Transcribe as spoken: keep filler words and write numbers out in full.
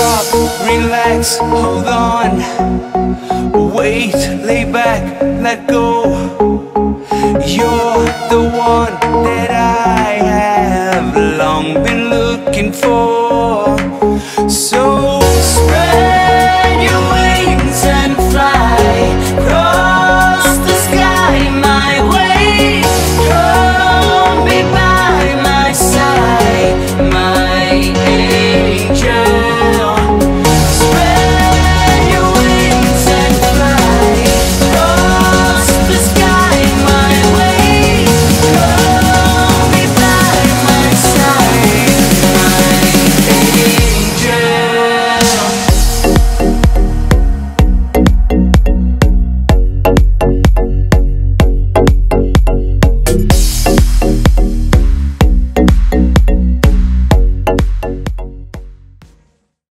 Stop, relax, hold on. Wait, lay back, let go. You're the one that I have long been looking for.